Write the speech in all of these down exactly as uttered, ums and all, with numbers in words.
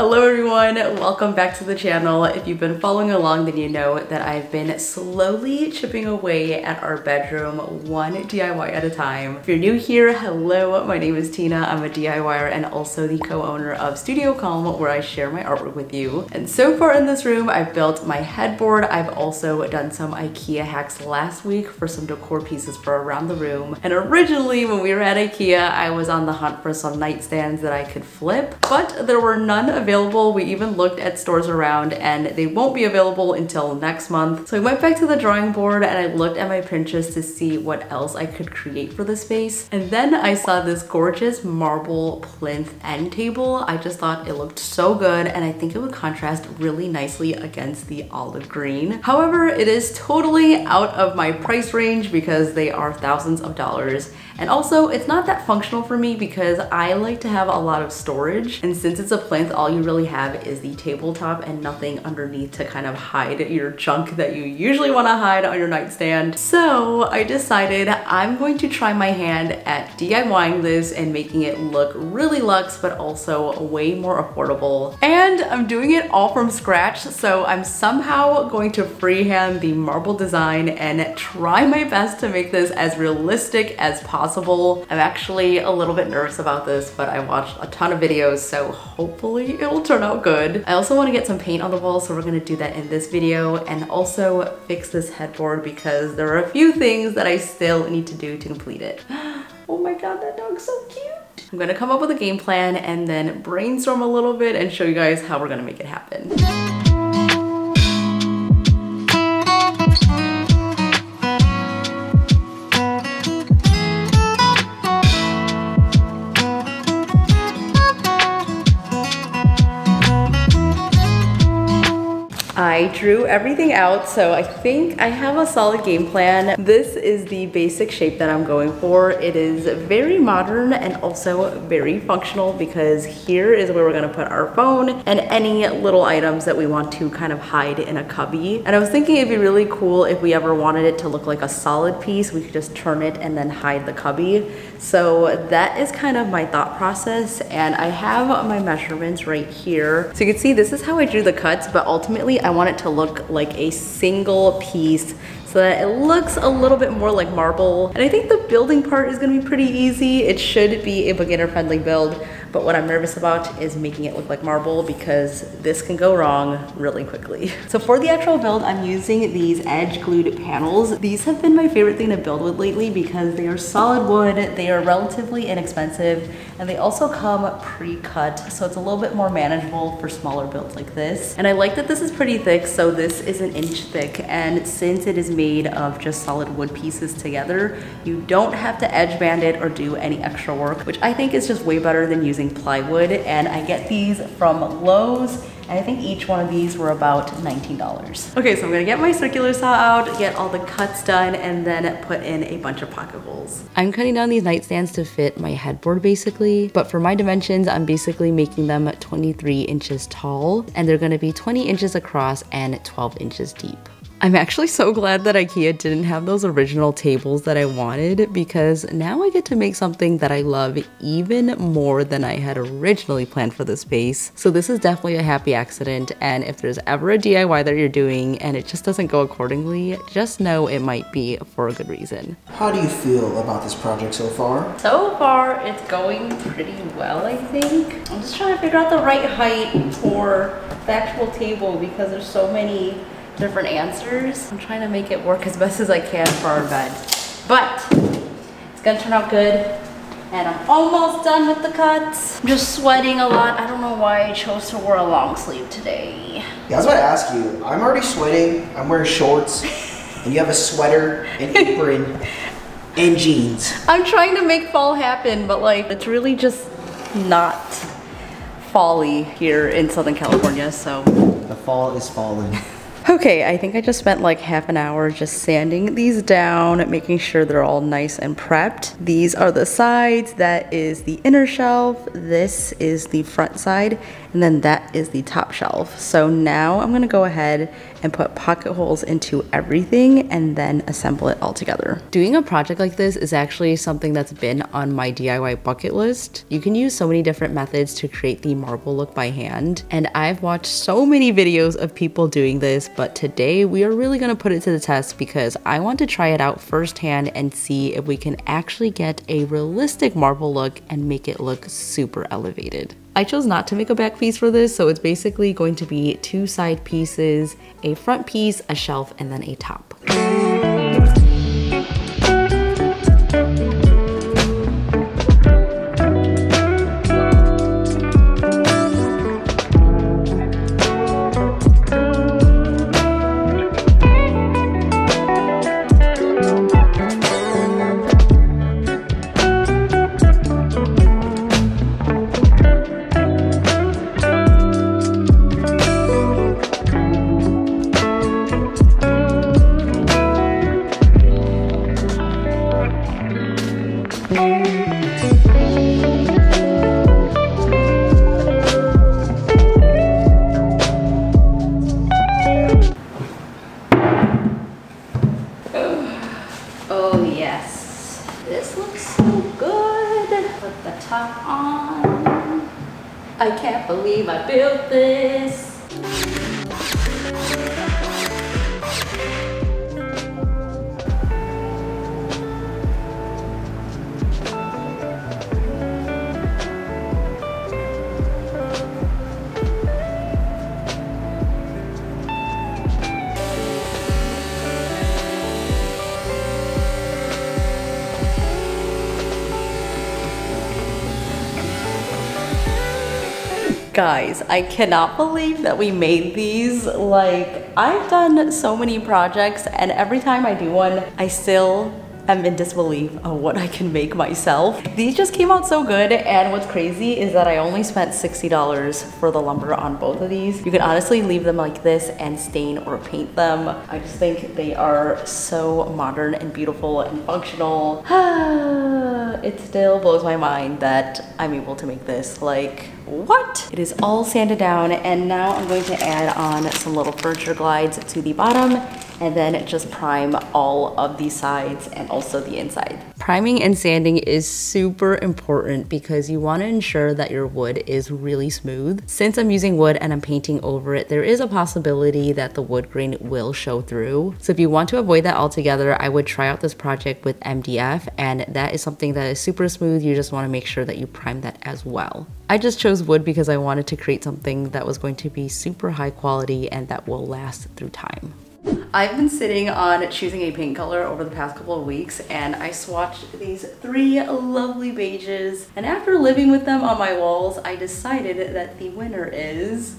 Hello everyone, welcome back to the channel. If you've been following along, then you know that I've been slowly chipping away at our bedroom, one D I Y at a time. If you're new here, hello, my name is Tina. I'm a D I Y er and also the co-owner of Studio Calme, where I share my artwork with you. And so far in this room, I've built my headboard. I've also done some IKEA hacks last week for some decor pieces for around the room. And originally, when we were at IKEA, I was on the hunt for some nightstands that I could flip, but there were none available. Available. We even looked at stores around and they won't be available until next month. So I went back to the drawing board and I looked at my Pinterest to see what else I could create for the space. And then I saw this gorgeous marble plinth end table. I just thought it looked so good and I think it would contrast really nicely against the olive green. However, it is totally out of my price range because they are thousands of dollars. And also it's not that functional for me because I like to have a lot of storage. And since it's a plinth, all you really have is the tabletop and nothing underneath to kind of hide your junk that you usually want to hide on your nightstand. So I decided I'm going to try my hand at DIYing this and making it look really luxe, but also way more affordable. And I'm doing it all from scratch. So I'm somehow going to freehand the marble design and try my best to make this as realistic as possible. I'm actually a little bit nervous about this, but I watched a ton of videos, so hopefully it will turn out good. I also want to get some paint on the wall, so we're going to do that in this video, and also fix this headboard because there are a few things that I still need to do to complete it. Oh my god, that dog's so cute! I'm going to come up with a game plan and then brainstorm a little bit and show you guys how we're going to make it happen. I drew everything out, so I think I have a solid game plan. This is the basic shape that I'm going for. It is very modern and also very functional because here is where we're gonna put our phone and any little items that we want to kind of hide in a cubby. And I was thinking it'd be really cool if we ever wanted it to look like a solid piece, we could just turn it and then hide the cubby. So that is kind of my thought process, and I have my measurements right here. So you can see this is how I drew the cuts, but ultimately I I want it to look like a single piece so that it looks a little bit more like marble. And I think the building part is gonna be pretty easy. It should be a beginner-friendly build, but what I'm nervous about is making it look like marble because this can go wrong really quickly. So for the actual build, I'm using these edge glued panels. These have been my favorite thing to build with lately because they are solid wood, they are relatively inexpensive, and they also come pre-cut, so it's a little bit more manageable for smaller builds like this. And I like that this is pretty thick, so this is an inch thick, and since it is made of just solid wood pieces together, you don't have to edge band it or do any extra work, which I think is just way better than using plywood. And I get these from Lowe's, and I think each one of these were about nineteen dollars. Okay, so I'm gonna get my circular saw out, get all the cuts done, and then put in a bunch of pocket holes. I'm cutting down these nightstands to fit my headboard basically, but for my dimensions, I'm basically making them twenty-three inches tall, and they're gonna be twenty inches across and twelve inches deep. I'm actually so glad that IKEA didn't have those original tables that I wanted because now I get to make something that I love even more than I had originally planned for the space. So this is definitely a happy accident, and if there's ever a D I Y that you're doing and it just doesn't go accordingly, just know it might be for a good reason. How do you feel about this project so far? So far it's going pretty well, I think. I'm just trying to figure out the right height for the actual table because there's so many different answers. I'm trying to make it work as best as I can for our bed. But it's gonna turn out good, and I'm almost done with the cuts. I'm just sweating a lot. I don't know why I chose to wear a long sleeve today. Yeah, I was about to ask you. I'm already sweating, I'm wearing shorts, and you have a sweater, an apron, and jeans. I'm trying to make fall happen, but like, it's really just not fall-y here in Southern California, so. The fall is falling. Okay, I think I just spent like half an hour just sanding these down, making sure they're all nice and prepped. These are the sides, that is the inner shelf, this is the front side, and then that is the top shelf. So now I'm gonna go ahead and put pocket holes into everything and then assemble it all together. Doing a project like this is actually something that's been on my D I Y bucket list. You can use so many different methods to create the marble look by hand, and I've watched so many videos of people doing this, but today we are really gonna put it to the test because I want to try it out firsthand and see if we can actually get a realistic marble look and make it look super elevated. I chose not to make a back piece for this, so it's basically going to be two side pieces, a front piece, a shelf, and then a top. I can't believe I built this. Guys, I cannot believe that we made these. Like, I've done so many projects and every time I do one, I still am in disbelief of what I can make myself. These just came out so good, and what's crazy is that I only spent sixty dollars for the lumber on both of these. You can honestly leave them like this and stain or paint them. I just think they are so modern and beautiful and functional. It still blows my mind that I'm able to make this. Like, what? It is all sanded down, and now I'm going to add on some little furniture glides to the bottom and then just prime all of the sides and also the inside. Priming and sanding is super important because you want to ensure that your wood is really smooth. Since I'm using wood and I'm painting over it, there is a possibility that the wood grain will show through. So if you want to avoid that altogether, I would try out this project with M D F, and that is something that is super smooth. You just want to make sure that you prime that as well. I just chose wood because I wanted to create something that was going to be super high quality and that will last through time. I've been sitting on choosing a paint color over the past couple of weeks, and I swatched these three lovely beiges, and after living with them on my walls, I decided that the winner is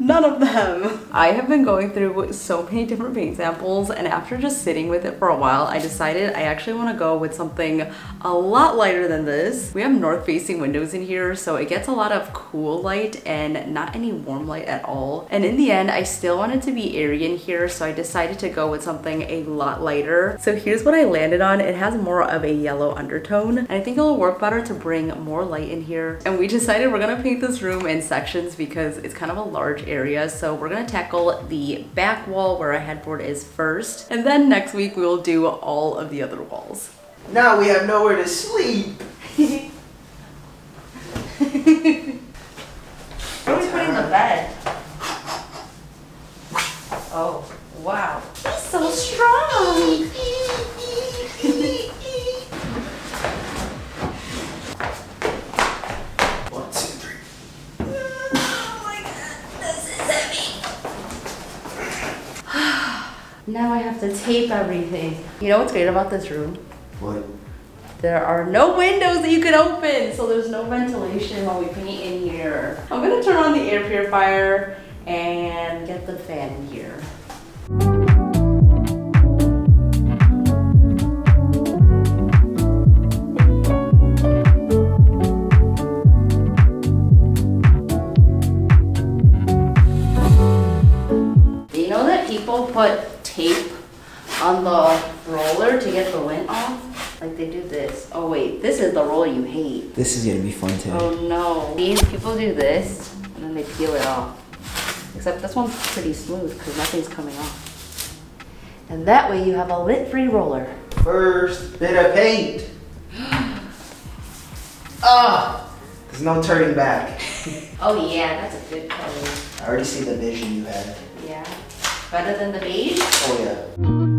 none of them. I have been going through so many different paint samples, and after just sitting with it for a while, I decided I actually want to go with something a lot lighter than this. We have north-facing windows in here, so it gets a lot of cool light and not any warm light at all. And in the end, I still wanted to be airy in here, so I decided to go with something a lot lighter. So here's what I landed on. It has more of a yellow undertone, and I think it'll work better to bring more light in here. And we decided we're gonna paint this room in sections because it's kind of a large area, so we're gonna tackle the back wall where our headboard is first, and then next week we will do all of the other walls. Now we have nowhere to sleep. What are we putting in the bed? Oh wow, he's so strong. Now I have to tape everything. You know what's great about this room? What? There are no windows that you can open, so there's no ventilation while we paint in here. I'm gonna turn on the air purifier and get the fan in here. You know that people put tape on the roller to get the lint off, like they do this. Oh wait, this is the roller you hate. This is gonna be fun today. Oh no, these people do this and then they peel it off. Except this one's pretty smooth because nothing's coming off. And that way you have a lint-free roller. First bit of paint. Ah, oh, there's no turning back. Oh yeah, that's a good color. I already see the vision you had. Yeah, better than the beige? Oh yeah.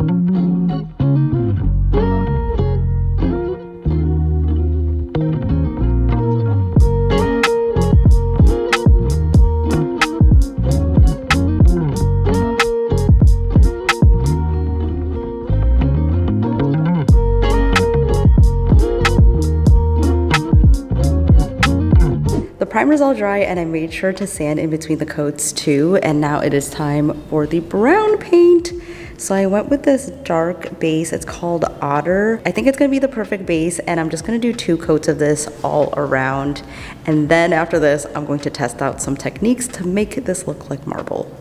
Primer's all dry and I made sure to sand in between the coats too, and now it is time for the brown paint. So I went with this dark base, it's called Otter. I think it's gonna be the perfect base, and I'm just gonna do two coats of this all around, and then after this I'm going to test out some techniques to make this look like marble.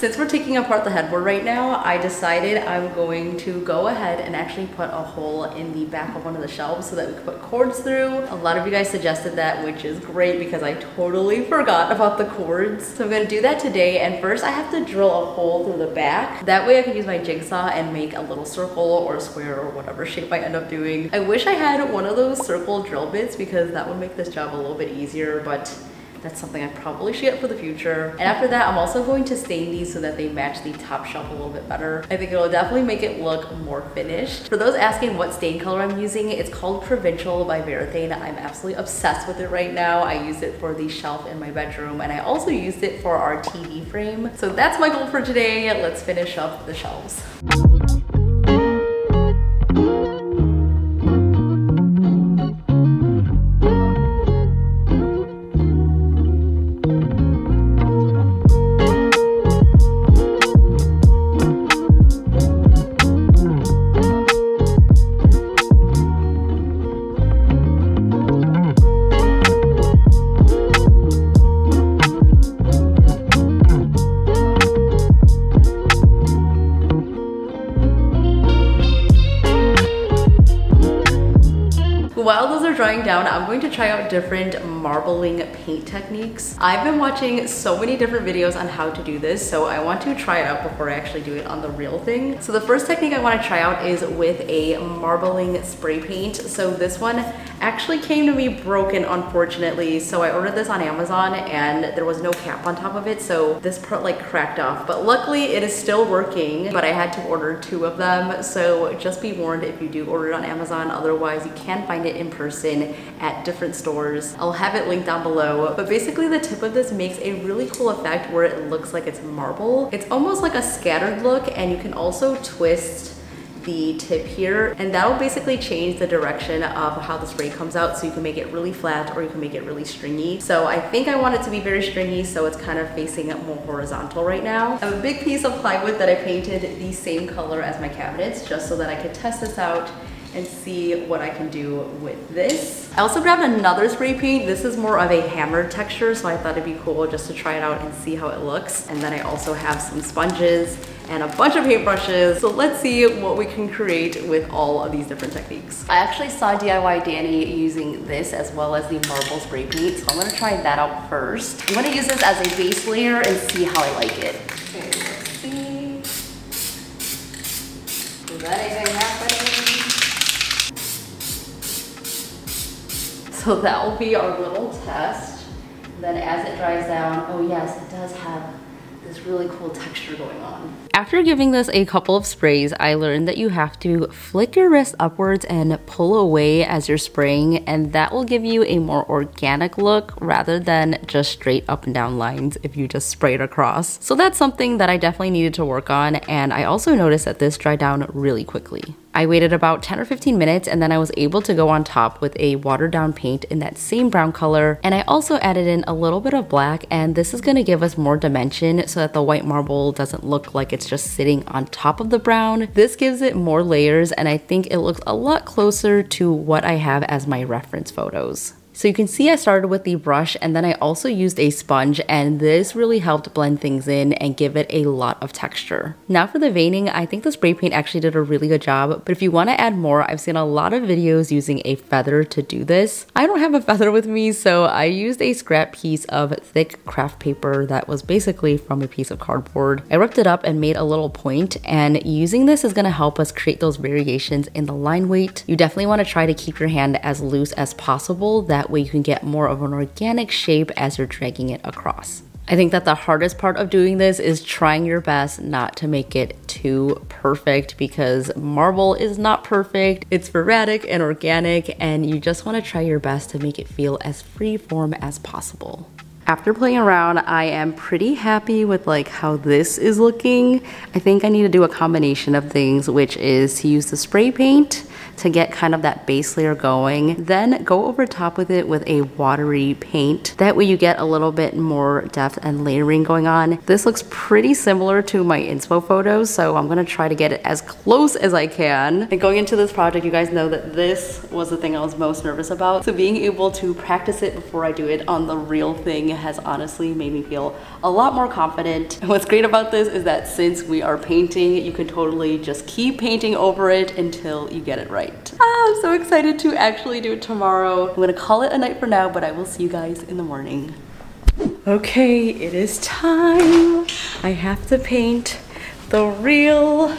Since we're taking apart the headboard right now, I decided I'm going to go ahead and actually put a hole in the back of one of the shelves so that we could put cords through. A lot of you guys suggested that, which is great because I totally forgot about the cords. So I'm gonna do that today, and first I have to drill a hole through the back. That way I can use my jigsaw and make a little circle or square or whatever shape I end up doing. I wish I had one of those circle drill bits because that would make this job a little bit easier, but that's something I probably should get for the future. And after that, I'm also going to stain these so that they match the top shelf a little bit better. I think it'll definitely make it look more finished. For those asking what stain color I'm using, it's called Provincial by Verathane. I'm absolutely obsessed with it right now. I used it for the shelf in my bedroom, and I also used it for our T V frame. So that's my goal for today. Let's finish up the shelves. While those are drying down, I'm going to try out different marbling paint techniques. I've been watching so many different videos on how to do this, so I want to try it out before I actually do it on the real thing. So the first technique I want to try out is with a marbling spray paint. So this one actually came to me broken, unfortunately. So I ordered this on Amazon and there was no cap on top of it, so this part like cracked off. But luckily it is still working, but I had to order two of them. So just be warned if you do order it on Amazon, otherwise you can find it in person at different stores. I'll have it linked down below, but basically the tip of this makes a really cool effect where it looks like it's marble. It's almost like a scattered look, and you can also twist the tip here, and that'll basically change the direction of how the spray comes out, so you can make it really flat or you can make it really stringy. So I think I want it to be very stringy, so it's kind of facing up more horizontal right now. I have a big piece of plywood that I painted the same color as my cabinets just so that I could test this out and see what I can do with this. I also grabbed another spray paint. This is more of a hammered texture, so I thought it'd be cool just to try it out and see how it looks. And then I also have some sponges and a bunch of paintbrushes. So let's see what we can create with all of these different techniques. I actually saw D I Y Danny using this as well as the marble spray paint, so I'm gonna try that out first. I'm gonna use this as a base layer and see how I like it. Okay, let's see. Is that anything happening? So that will be our little test. Then as it dries down, oh yes, it does have this really cool texture going on. After giving this a couple of sprays, I learned that you have to flick your wrist upwards and pull away as you're spraying, and that will give you a more organic look rather than just straight up and down lines if you just spray it across. So that's something that I definitely needed to work on, and I also noticed that this dried down really quickly. I waited about ten or fifteen minutes and then I was able to go on top with a watered down paint in that same brown color. And I also added in a little bit of black, and this is gonna give us more dimension so that the white marble doesn't look like it's just sitting on top of the brown. This gives it more layers and I think it looks a lot closer to what I have as my reference photos. So you can see I started with the brush and then I also used a sponge, and this really helped blend things in and give it a lot of texture. Now for the veining, I think the spray paint actually did a really good job, but if you want to add more, I've seen a lot of videos using a feather to do this. I don't have a feather with me, so I used a scrap piece of thick craft paper that was basically from a piece of cardboard. I ripped it up and made a little point, and using this is going to help us create those variations in the line weight. You definitely want to try to keep your hand as loose as possible, that way you can get more of an organic shape as you're dragging it across. I think that the hardest part of doing this is trying your best not to make it too perfect, because marble is not perfect. It's sporadic and organic, and you just want to try your best to make it feel as freeform as possible. After playing around, I am pretty happy with like how this is looking. I think I need to do a combination of things, which is to use the spray paint to get kind of that base layer going, then go over top with it with a watery paint. That way you get a little bit more depth and layering going on. This looks pretty similar to my inspo photos, so I'm gonna try to get it as close as I can. And going into this project, you guys know that this was the thing I was most nervous about. So being able to practice it before I do it on the real thing has honestly made me feel a lot more confident. And what's great about this is that since we are painting, you can totally just keep painting over it until you get it right. Ah, I'm so excited to actually do it tomorrow. I'm gonna call it a night for now, but I will see you guys in the morning. Okay, it is time. I have to paint the real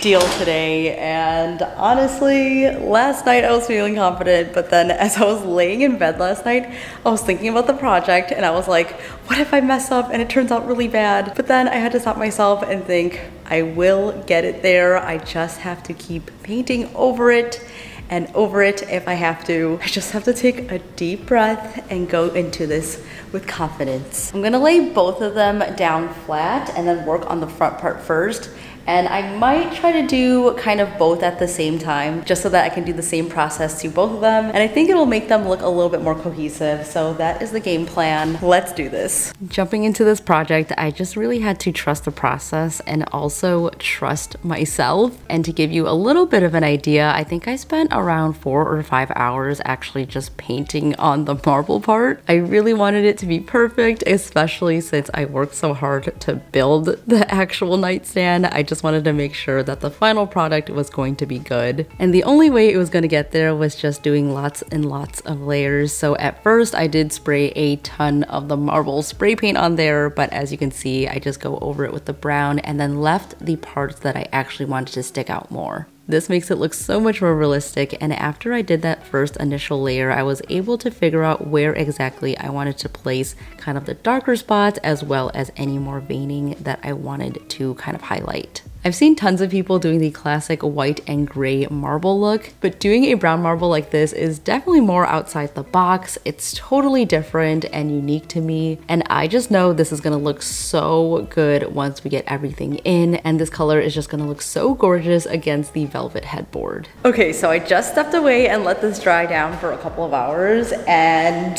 deal today, and honestly last night I was feeling confident, but then as I was laying in bed last night I was thinking about the project and I was like, what if I mess up and it turns out really bad? But then I had to stop myself and think, I will get it there. I just have to keep painting over it and over it if I have to. I just have to take a deep breath and go into this with confidence. I'm gonna lay both of them down flat and then work on the front part first. And I might try to do kind of both at the same time, just so that I can do the same process to both of them. And I think it'll make them look a little bit more cohesive. So that is the game plan. Let's do this. Jumping into this project, I just really had to trust the process and also trust myself. And to give you a little bit of an idea, I think I spent around four or five hours actually just painting on the marble part. I really wanted it to be perfect, especially since I worked so hard to build the actual nightstand. I just just wanted to make sure that the final product was going to be good. And the only way it was going to get there was just doing lots and lots of layers. So at first I did spray a ton of the marble spray paint on there, but as you can see, I just go over it with the brown and then left the parts that I actually wanted to stick out more. This makes it look so much more realistic, and after I did that first initial layer, I was able to figure out where exactly I wanted to place kind of the darker spots as well as any more veining that I wanted to kind of highlight. I've seen tons of people doing the classic white and gray marble look, but doing a brown marble like this is definitely more outside the box. It's totally different and unique to me, and I just know this is gonna look so good once we get everything in, and this color is just gonna look so gorgeous against the velvet headboard. Okay, so I just stepped away and let this dry down for a couple of hours, and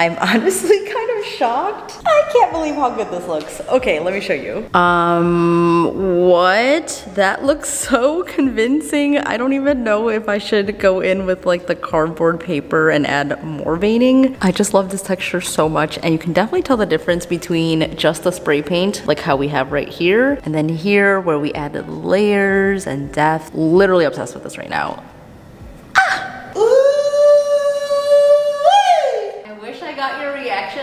I'm honestly kind of shocked. I can't believe how good this looks. Okay, let me show you. Um, what? That looks so convincing. I don't even know if I should go in with like the cardboard paper and add more veining. I just love this texture so much, and you can definitely tell the difference between just the spray paint, like how we have right here, and then here where we added layers and depth. Literally obsessed with this right now.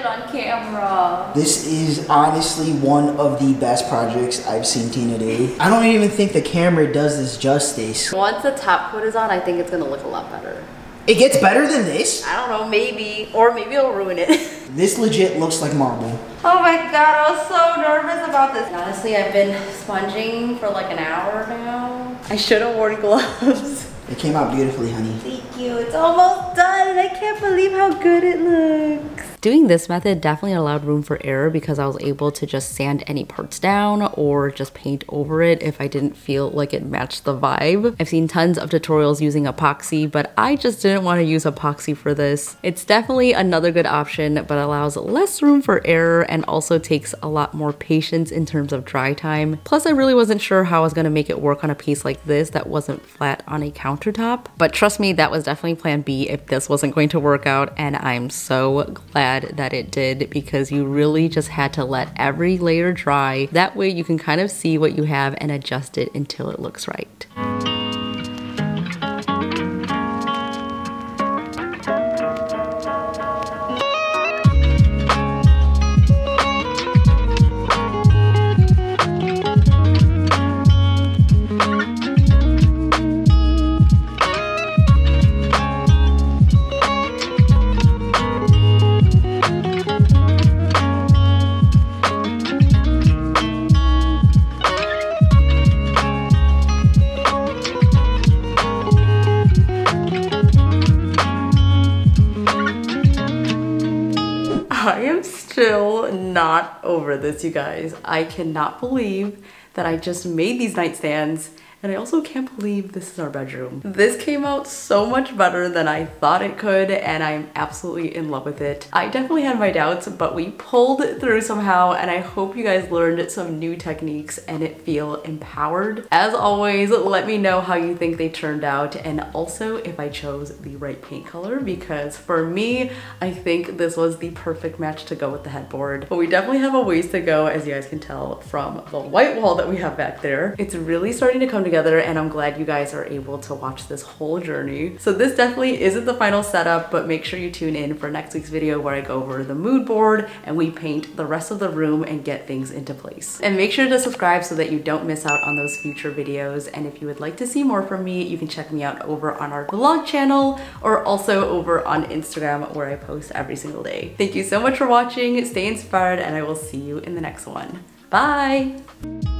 On camera. This is honestly one of the best projects I've seen Tina do. I don't even think the camera does this justice. Once the top coat is on, I think it's gonna look a lot better. It gets better than this? I don't know, maybe. Or maybe it'll ruin it. This legit looks like marble. Oh my god, I was so nervous about this. Honestly, I've been sponging for like an hour now. I should have worn gloves. It came out beautifully, honey. Thank you. It's almost done and I can't believe how good it looks. doing this method definitely allowed room for error because I was able to just sand any parts down or just paint over it if I didn't feel like it matched the vibe. I've seen tons of tutorials using epoxy, but I just didn't want to use epoxy for this. It's definitely another good option, but allows less room for error and also takes a lot more patience in terms of dry time. Plus, I really wasn't sure how I was going to make it work on a piece like this that wasn't flat on a countertop. But trust me, that was definitely plan B if this wasn't going to work out, and I'm so glad that it did because you really just had to let every layer dry. That way you can kind of see what you have and adjust it until it looks right. Still not over this, you guys. I cannot believe that I just made these nightstands, and I also can't believe this is our bedroom. This came out so much better than I thought it could, and I'm absolutely in love with it. I definitely had my doubts, but we pulled through somehow, and I hope you guys learned some new techniques and it feel empowered. As always, let me know how you think they turned out, and also if I chose the right paint color, because for me, I think this was the perfect match to go with the headboard. But we definitely have a ways to go, as you guys can tell from the white wall that we have back there. It's really starting to come together, and I'm glad you guys are able to watch this whole journey. So this definitely isn't the final setup, but make sure you tune in for next week's video where I go over the mood board and we paint the rest of the room and get things into place. And make sure to subscribe so that you don't miss out on those future videos. And if you would like to see more from me, you can check me out over on our vlog channel or also over on Instagram where I post every single day. Thank you so much for watching. Stay inspired, and I will see you in the next one. Bye!